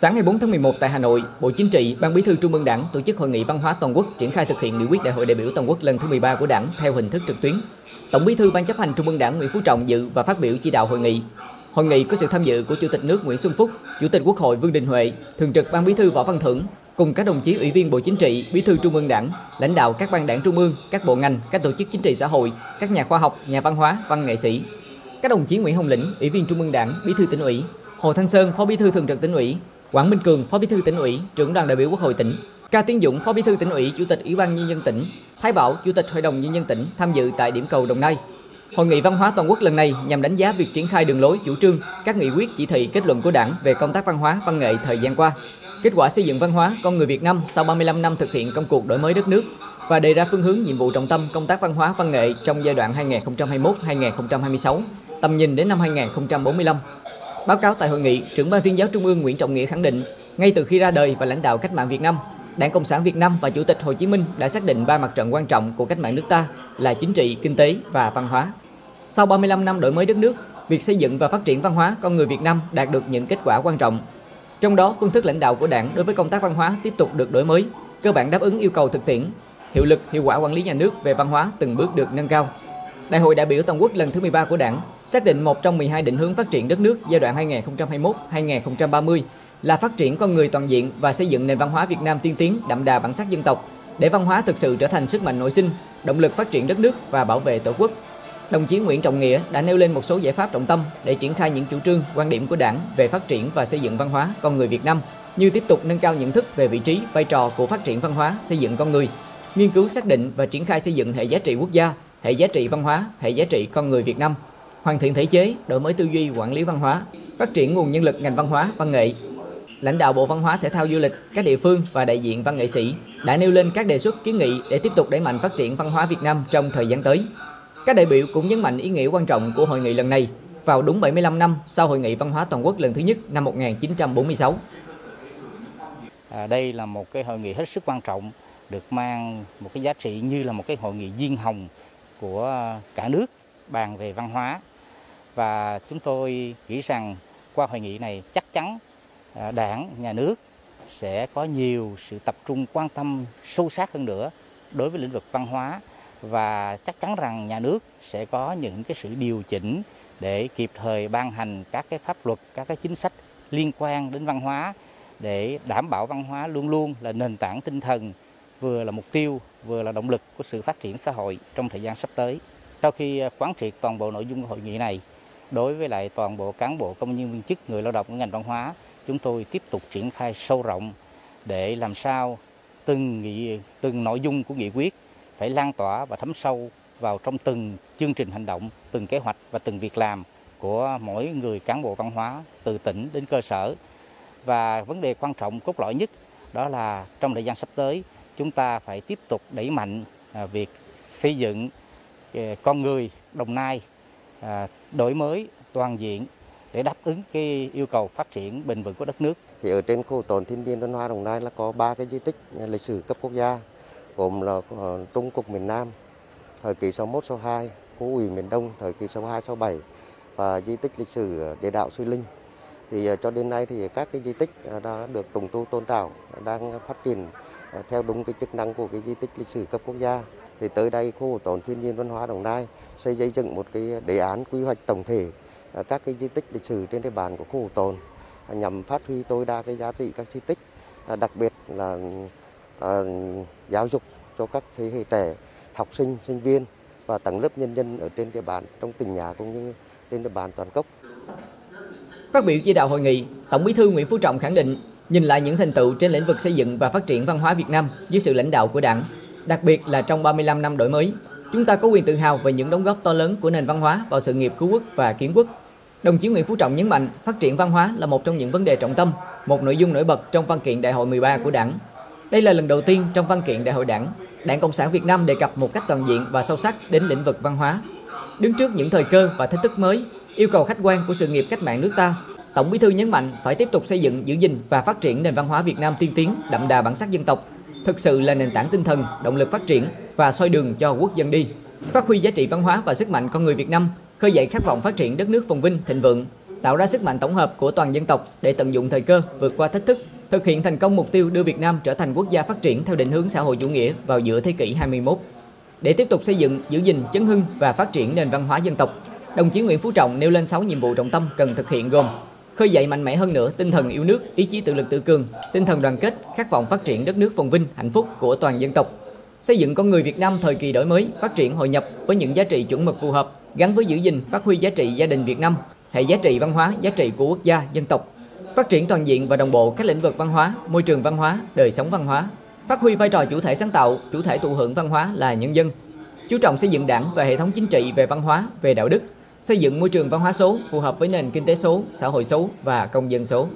Sáng ngày 4 tháng 11 tại Hà Nội, Bộ Chính trị, Ban Bí thư Trung ương Đảng tổ chức hội nghị văn hóa toàn quốc triển khai thực hiện nghị quyết Đại hội đại biểu toàn quốc lần thứ 13 của Đảng theo hình thức trực tuyến. Tổng Bí thư Ban Chấp hành Trung ương Đảng Nguyễn Phú Trọng dự và phát biểu chỉ đạo hội nghị. Hội nghị có sự tham dự của Chủ tịch nước Nguyễn Xuân Phúc, Chủ tịch Quốc hội Vương Đình Huệ, Thường trực Ban Bí thư Võ Văn Thưởng cùng các đồng chí Ủy viên Bộ Chính trị, Bí thư Trung ương Đảng, lãnh đạo các ban Đảng trung ương, các bộ ngành, các tổ chức chính trị xã hội, các nhà khoa học, nhà văn hóa, văn nghệ sĩ. Các đồng chí Nguyễn Hồng Lĩnh, Ủy viên Trung ương Đảng, Bí thư Tỉnh ủy, Hồ Thanh Sơn, Phó Bí thư Thường trực Tỉnh ủy, Quang Minh Cường, Phó Bí thư Tỉnh ủy, Trưởng đoàn đại biểu Quốc hội tỉnh, Ca Tiến Dũng, Phó Bí thư Tỉnh ủy, Chủ tịch Ủy ban Nhân dân tỉnh, Thái Bảo, Chủ tịch Hội đồng Nhân dân tỉnh tham dự tại điểm cầu Đồng Nai. Hội nghị văn hóa toàn quốc lần này nhằm đánh giá việc triển khai đường lối, chủ trương, các nghị quyết, chỉ thị, kết luận của Đảng về công tác văn hóa, văn nghệ thời gian qua, kết quả xây dựng văn hóa con người Việt Nam sau 35 năm thực hiện công cuộc đổi mới đất nước và đề ra phương hướng nhiệm vụ trọng tâm công tác văn hóa, văn nghệ trong giai đoạn 2021-2026, tầm nhìn đến năm 2045. Báo cáo tại hội nghị, Trưởng Ban Tuyên giáo Trung ương Nguyễn Trọng Nghĩa khẳng định, ngay từ khi ra đời và lãnh đạo cách mạng Việt Nam, Đảng Cộng sản Việt Nam và Chủ tịch Hồ Chí Minh đã xác định ba mặt trận quan trọng của cách mạng nước ta là chính trị, kinh tế và văn hóa. Sau 35 năm đổi mới đất nước, việc xây dựng và phát triển văn hóa con người Việt Nam đạt được những kết quả quan trọng. Trong đó, phương thức lãnh đạo của Đảng đối với công tác văn hóa tiếp tục được đổi mới, cơ bản đáp ứng yêu cầu thực tiễn, hiệu lực, hiệu quả quản lý nhà nước về văn hóa từng bước được nâng cao. Đại hội đại biểu toàn quốc lần thứ 13 của Đảng xác định một trong 12 định hướng phát triển đất nước giai đoạn 2021-2030 là phát triển con người toàn diện và xây dựng nền văn hóa Việt Nam tiên tiến, đậm đà bản sắc dân tộc, để văn hóa thực sự trở thành sức mạnh nội sinh, động lực phát triển đất nước và bảo vệ Tổ quốc. Đồng chí Nguyễn Trọng Nghĩa đã nêu lên một số giải pháp trọng tâm để triển khai những chủ trương, quan điểm của Đảng về phát triển và xây dựng văn hóa con người Việt Nam, như tiếp tục nâng cao nhận thức về vị trí, vai trò của phát triển văn hóa, xây dựng con người, nghiên cứu xác định và triển khai xây dựng hệ giá trị quốc gia, hệ giá trị văn hóa, hệ giá trị con người Việt Nam, hoàn thiện thể chế, đổi mới tư duy quản lý văn hóa, phát triển nguồn nhân lực ngành văn hóa, văn nghệ. Lãnh đạo Bộ Văn hóa Thể thao Du lịch, các địa phương và đại diện văn nghệ sĩ đã nêu lên các đề xuất, kiến nghị để tiếp tục đẩy mạnh phát triển văn hóa Việt Nam trong thời gian tới. Các đại biểu cũng nhấn mạnh ý nghĩa quan trọng của hội nghị lần này vào đúng 75 năm sau hội nghị văn hóa toàn quốc lần thứ nhất năm 1946. Đây là một cái hội nghị hết sức quan trọng, được mang một cái giá trị như là một cái hội nghị diên hồng của cả nước bàn về văn hóa. Và chúng tôi nghĩ rằng qua hội nghị này chắc chắn Đảng, nhà nước sẽ có nhiều sự tập trung quan tâm sâu sát hơn nữa đối với lĩnh vực văn hóa, và chắc chắn rằng nhà nước sẽ có những cái sự điều chỉnh để kịp thời ban hành các cái pháp luật, các cái chính sách liên quan đến văn hóa, để đảm bảo văn hóa luôn luôn là nền tảng tinh thần, vừa là mục tiêu, vừa là động lực của sự phát triển xã hội trong thời gian sắp tới. Sau khi quán triệt toàn bộ nội dung của hội nghị này, đối với lại toàn bộ cán bộ, công nhân viên chức, người lao động của ngành văn hóa, chúng tôi tiếp tục triển khai sâu rộng để làm sao từng nội dung của nghị quyết phải lan tỏa và thấm sâu vào trong từng chương trình hành động, từng kế hoạch và từng việc làm của mỗi người cán bộ văn hóa từ tỉnh đến cơ sở. Và vấn đề quan trọng cốt lõi nhất đó là trong thời gian sắp tới, chúng ta phải tiếp tục đẩy mạnh việc xây dựng con người Đồng Nai đổi mới toàn diện để đáp ứng cái yêu cầu phát triển bền vững của đất nước. Thì ở trên khu bảo tồn thiên nhiên văn hóa Đồng Nai là có 3 cái di tích lịch sử cấp quốc gia, gồm là Trung Cục miền Nam thời kỳ 61-62, Khu ủy miền Đông thời kỳ 62-67 và di tích lịch sử địa đạo Sôi Linh. Thì cho đến nay thì các cái di tích đã được trùng tu tôn tạo, đang phát triển theo đúng cái chức năng của cái di tích lịch sử cấp quốc gia. Thì tới đây khu bảo tồn thiên nhiên văn hóa Đồng Nai sẽ xây dựng một cái đề án quy hoạch tổng thể các cái di tích lịch sử trên địa bàn của khu bảo tồn, nhằm phát huy tối đa cái giá trị các di tích, đặc biệt là giáo dục cho các thế hệ trẻ, học sinh, sinh viên và tầng lớp nhân dân ở trên địa bàn trong tỉnh nhà cũng như trên địa bàn toàn quốc. Phát biểu chỉ đạo hội nghị, Tổng Bí thư Nguyễn Phú Trọng khẳng định, nhìn lại những thành tựu trên lĩnh vực xây dựng và phát triển văn hóa Việt Nam dưới sự lãnh đạo của Đảng, đặc biệt là trong 35 năm đổi mới, chúng ta có quyền tự hào về những đóng góp to lớn của nền văn hóa vào sự nghiệp cứu quốc và kiến quốc. Đồng chí Nguyễn Phú Trọng nhấn mạnh, phát triển văn hóa là một trong những vấn đề trọng tâm, một nội dung nổi bật trong văn kiện Đại hội 13 của Đảng. Đây là lần đầu tiên trong văn kiện Đại hội Đảng, Đảng Cộng sản Việt Nam đề cập một cách toàn diện và sâu sắc đến lĩnh vực văn hóa. Đứng trước những thời cơ và thách thức mới, yêu cầu khách quan của sự nghiệp cách mạng nước ta, Tổng Bí thư nhấn mạnh phải tiếp tục xây dựng, giữ gìn và phát triển nền văn hóa Việt Nam tiên tiến, đậm đà bản sắc dân tộc, thực sự là nền tảng tinh thần, động lực phát triển và soi đường cho quốc dân đi, phát huy giá trị văn hóa và sức mạnh con người Việt Nam, khơi dậy khát vọng phát triển đất nước phồn vinh, thịnh vượng, tạo ra sức mạnh tổng hợp của toàn dân tộc để tận dụng thời cơ, vượt qua thách thức, thực hiện thành công mục tiêu đưa Việt Nam trở thành quốc gia phát triển theo định hướng xã hội chủ nghĩa vào giữa thế kỷ 21. Để tiếp tục xây dựng, giữ gìn, chấn hưng và phát triển nền văn hóa dân tộc, đồng chí Nguyễn Phú Trọng nêu lên 6 nhiệm vụ trọng tâm cần thực hiện gồm: khơi dậy mạnh mẽ hơn nữa tinh thần yêu nước, ý chí tự lực tự cường, tinh thần đoàn kết, khát vọng phát triển đất nước phồn vinh, hạnh phúc của toàn dân tộc; xây dựng con người Việt Nam thời kỳ đổi mới, phát triển hội nhập với những giá trị chuẩn mực phù hợp, gắn với giữ gìn, phát huy giá trị gia đình Việt Nam, hệ giá trị văn hóa, giá trị của quốc gia, dân tộc; phát triển toàn diện và đồng bộ các lĩnh vực văn hóa, môi trường văn hóa, đời sống văn hóa; phát huy vai trò chủ thể sáng tạo, chủ thể thụ hưởng văn hóa là nhân dân; chú trọng xây dựng Đảng và hệ thống chính trị về văn hóa, về đạo đức; xây dựng môi trường văn hóa số phù hợp với nền kinh tế số, xã hội số và công dân số.